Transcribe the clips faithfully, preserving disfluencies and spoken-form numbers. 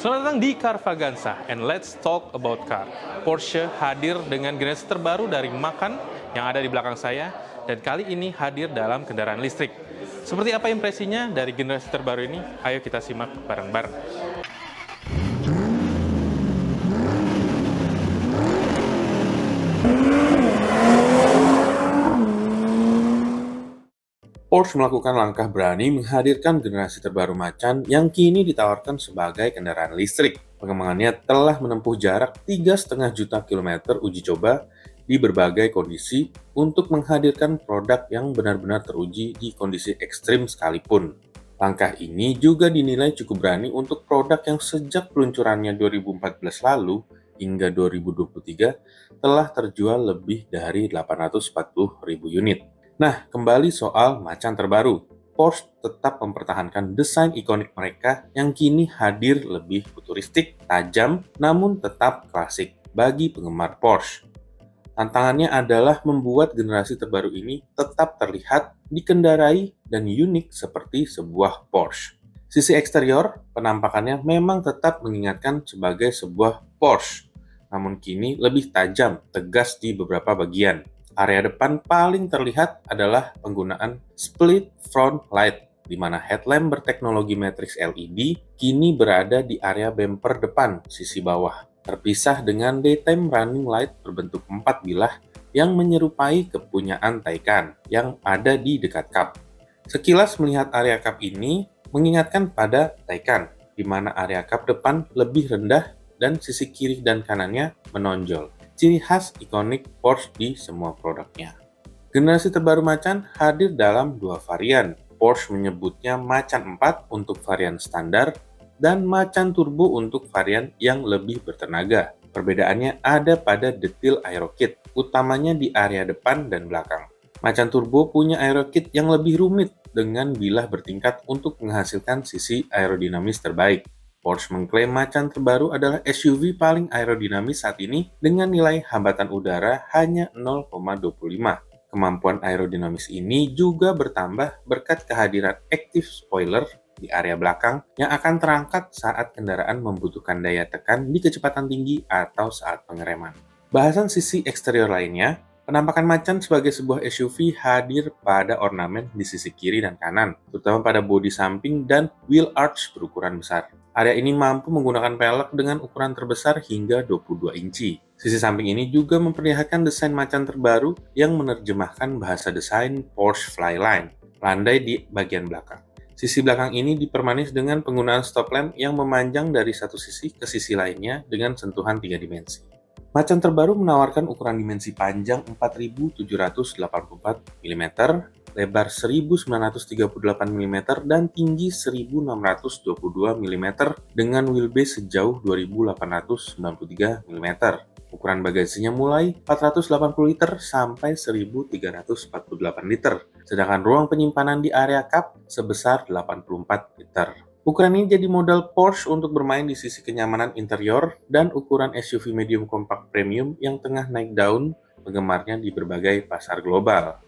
Selamat datang di Carvaganza, and let's talk about car. Porsche hadir dengan generasi terbaru dari Macan yang ada di belakang saya, dan kali ini hadir dalam kendaraan listrik. Seperti apa impresinya dari generasi terbaru ini? Ayo kita simak bareng-bareng. Porsche melakukan langkah berani menghadirkan generasi terbaru Macan yang kini ditawarkan sebagai kendaraan listrik. Pengembangannya telah menempuh jarak tiga koma lima juta kilometer uji coba di berbagai kondisi untuk menghadirkan produk yang benar-benar teruji di kondisi ekstrim sekalipun. Langkah ini juga dinilai cukup berani untuk produk yang sejak peluncurannya dua ribu empat belas lalu hingga dua ribu dua puluh tiga telah terjual lebih dari delapan ratus empat puluh ribu unit. Nah, kembali soal Macan terbaru, Porsche tetap mempertahankan desain ikonik mereka yang kini hadir lebih futuristik, tajam, namun tetap klasik bagi penggemar Porsche. Tantangannya adalah membuat generasi terbaru ini tetap terlihat, dikendarai, dan unik seperti sebuah Porsche. Sisi eksterior, penampakannya memang tetap mengingatkan sebagai sebuah Porsche, namun kini lebih tajam, tegas di beberapa bagian. Area depan paling terlihat adalah penggunaan split front light, di mana headlamp berteknologi matriks L E D kini berada di area bumper depan sisi bawah, terpisah dengan daytime running light berbentuk empat bilah yang menyerupai kepunyaan Taycan yang ada di dekat kap. Sekilas melihat area kap ini mengingatkan pada Taycan, di mana area kap depan lebih rendah dan sisi kiri dan kanannya menonjol. Ciri khas ikonik Porsche di semua produknya. Generasi terbaru Macan hadir dalam dua varian. Porsche menyebutnya Macan empat untuk varian standar dan Macan Turbo untuk varian yang lebih bertenaga. Perbedaannya ada pada detail aerokit, utamanya di area depan dan belakang. Macan Turbo punya aerokit yang lebih rumit dengan bilah bertingkat untuk menghasilkan sisi aerodinamis terbaik. Porsche mengklaim Macan terbaru adalah S U V paling aerodinamis saat ini dengan nilai hambatan udara hanya nol koma dua lima. Kemampuan aerodinamis ini juga bertambah berkat kehadiran active spoiler di area belakang yang akan terangkat saat kendaraan membutuhkan daya tekan di kecepatan tinggi atau saat pengereman. Bahasan sisi eksterior lainnya, penampakan Macan sebagai sebuah S U V hadir pada ornamen di sisi kiri dan kanan, terutama pada bodi samping dan wheel arch berukuran besar. Area ini mampu menggunakan pelek dengan ukuran terbesar hingga dua puluh dua inci. Sisi samping ini juga memperlihatkan desain Macan terbaru yang menerjemahkan bahasa desain Porsche Flyline, landai di bagian belakang. Sisi belakang ini dipermanis dengan penggunaan stop lamp yang memanjang dari satu sisi ke sisi lainnya dengan sentuhan tiga dimensi. Macan terbaru menawarkan ukuran dimensi panjang empat ribu tujuh ratus delapan puluh empat milimeter, lebar seribu sembilan ratus tiga puluh delapan milimeter, dan tinggi seribu enam ratus dua puluh dua milimeter dengan wheelbase sejauh dua ribu delapan ratus sembilan puluh tiga milimeter. Ukuran bagasinya mulai empat ratus delapan puluh liter sampai seribu tiga ratus empat puluh delapan liter, sedangkan ruang penyimpanan di area kap sebesar delapan puluh empat liter. Ukuran ini jadi modal Porsche untuk bermain di sisi kenyamanan interior dan ukuran S U V medium compact premium yang tengah naik daun penggemarnya di berbagai pasar global.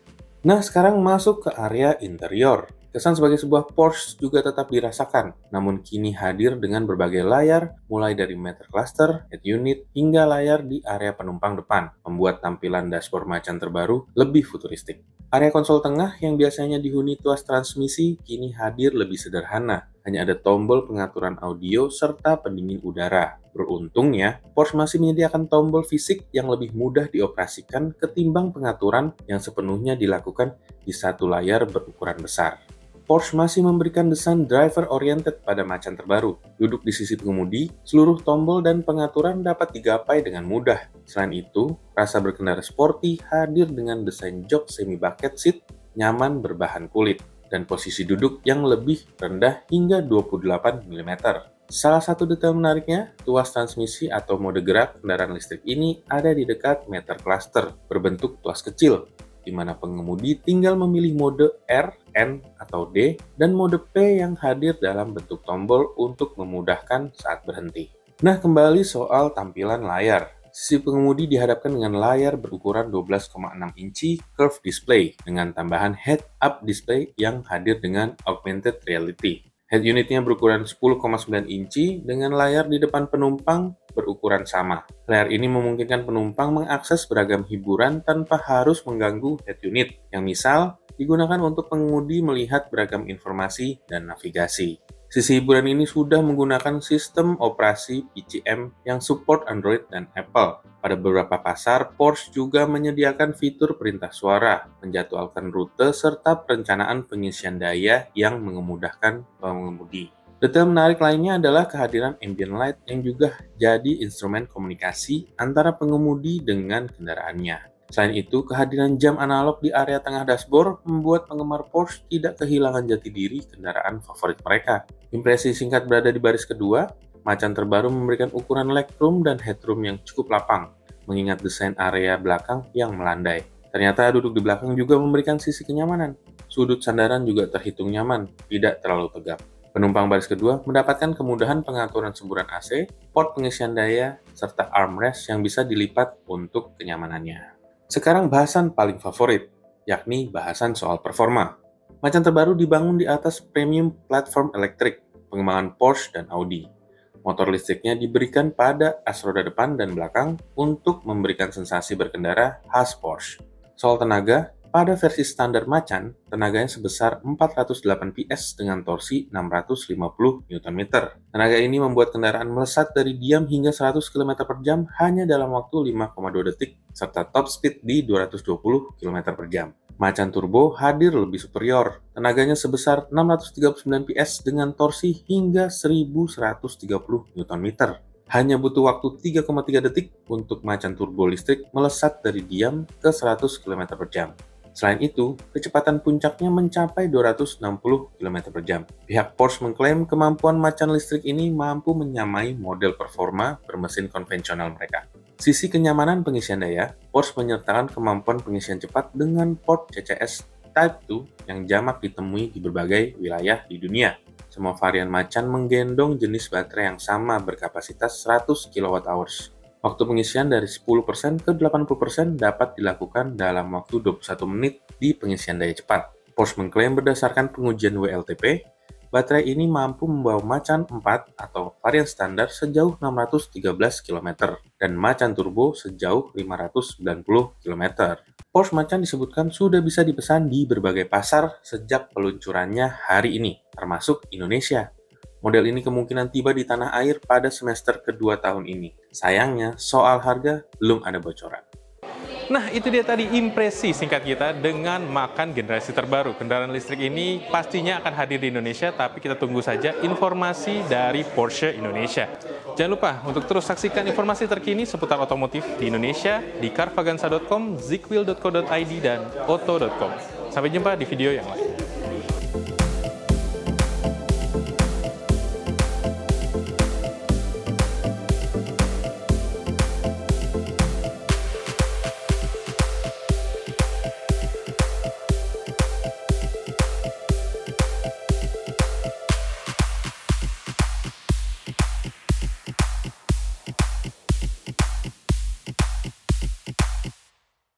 Nah, sekarang masuk ke area interior. Kesan sebagai sebuah Porsche juga tetap dirasakan, namun kini hadir dengan berbagai layar, mulai dari meter cluster, head unit, hingga layar di area penumpang depan, membuat tampilan dashboard Macan terbaru lebih futuristik. Area konsol tengah yang biasanya dihuni tuas transmisi kini hadir lebih sederhana. Hanya ada tombol pengaturan audio serta pendingin udara. Beruntungnya, Porsche masih menyediakan tombol fisik yang lebih mudah dioperasikan ketimbang pengaturan yang sepenuhnya dilakukan di satu layar berukuran besar. Porsche masih memberikan desain driver-oriented pada Macan terbaru. Duduk di sisi pengemudi, seluruh tombol dan pengaturan dapat digapai dengan mudah. Selain itu, rasa berkendara sporty hadir dengan desain jok semi-bucket seat nyaman berbahan kulit dan posisi duduk yang lebih rendah hingga dua puluh delapan milimeter. Salah satu detail menariknya, tuas transmisi atau mode gerak kendaraan listrik ini ada di dekat meter cluster berbentuk tuas kecil, di mana pengemudi tinggal memilih mode R, N, atau D, dan mode P yang hadir dalam bentuk tombol untuk memudahkan saat berhenti. Nah, kembali soal tampilan layar. Sisi pengemudi dihadapkan dengan layar berukuran dua belas koma enam inci curved display dengan tambahan head-up display yang hadir dengan augmented reality. Head unitnya berukuran sepuluh koma sembilan inci dengan layar di depan penumpang berukuran sama. Layar ini memungkinkan penumpang mengakses beragam hiburan tanpa harus mengganggu head unit, yang misal digunakan untuk pengemudi melihat beragam informasi dan navigasi. Sisi hiburan ini sudah menggunakan sistem operasi P C M yang support Android dan Apple. Pada beberapa pasar, Porsche juga menyediakan fitur perintah suara, menjadwalkan rute, serta perencanaan pengisian daya yang memudahkan pengemudi. Detail menarik lainnya adalah kehadiran ambient light yang juga jadi instrumen komunikasi antara pengemudi dengan kendaraannya. Selain itu, kehadiran jam analog di area tengah dashboard membuat penggemar Porsche tidak kehilangan jati diri kendaraan favorit mereka. Impresi singkat berada di baris kedua, Macan terbaru memberikan ukuran legroom dan headroom yang cukup lapang, mengingat desain area belakang yang melandai. Ternyata duduk di belakang juga memberikan sisi kenyamanan. Sudut sandaran juga terhitung nyaman, tidak terlalu tegap. Penumpang baris kedua mendapatkan kemudahan pengaturan semburan A C, port pengisian daya, serta armrest yang bisa dilipat untuk kenyamanannya. Sekarang bahasan paling favorit, yakni bahasan soal performa. Macan terbaru dibangun di atas premium platform elektrik, pengembangan Porsche dan Audi. Motor listriknya diberikan pada as roda depan dan belakang untuk memberikan sensasi berkendara khas Porsche. Soal tenaga, pada versi standar Macan, tenaganya sebesar empat ratus delapan P S dengan torsi enam ratus lima puluh Newton meter. Tenaga ini membuat kendaraan melesat dari diam hingga seratus kilometer per jam hanya dalam waktu lima koma dua detik, serta top speed di dua ratus dua puluh kilometer per jam. Macan Turbo hadir lebih superior, tenaganya sebesar enam ratus tiga puluh sembilan P S dengan torsi hingga seribu seratus tiga puluh Newton meter. Hanya butuh waktu tiga koma tiga detik untuk Macan Turbo listrik melesat dari diam ke seratus kilometer per jam. Selain itu, kecepatan puncaknya mencapai dua ratus enam puluh kilometer per jam. Pihak Porsche mengklaim kemampuan Macan listrik ini mampu menyamai model performa bermesin konvensional mereka. Sisi kenyamanan pengisian daya, Porsche menyertakan kemampuan pengisian cepat dengan port C C S Type dua yang jamak ditemui di berbagai wilayah di dunia. Semua varian Macan menggendong jenis baterai yang sama berkapasitas seratus kilowatt hours. Waktu pengisian dari sepuluh persen ke delapan puluh persen dapat dilakukan dalam waktu dua puluh satu menit di pengisian daya cepat. Porsche mengklaim berdasarkan pengujian W L T P, baterai ini mampu membawa Macan empat atau varian standar sejauh enam ratus tiga belas kilometer dan Macan Turbo sejauh lima ratus sembilan puluh kilometer. Porsche Macan disebutkan sudah bisa dipesan di berbagai pasar sejak peluncurannya hari ini, termasuk Indonesia. Model ini kemungkinan tiba di tanah air pada semester kedua tahun ini. Sayangnya, soal harga belum ada bocoran. Nah, itu dia tadi impresi singkat kita dengan Macan generasi terbaru. Kendaraan listrik ini pastinya akan hadir di Indonesia, tapi kita tunggu saja informasi dari Porsche Indonesia. Jangan lupa untuk terus saksikan informasi terkini seputar otomotif di Indonesia di Carvaganza dot com, Zigwheel dot co dot id, dan O T O dot com. Sampai jumpa di video yang lain.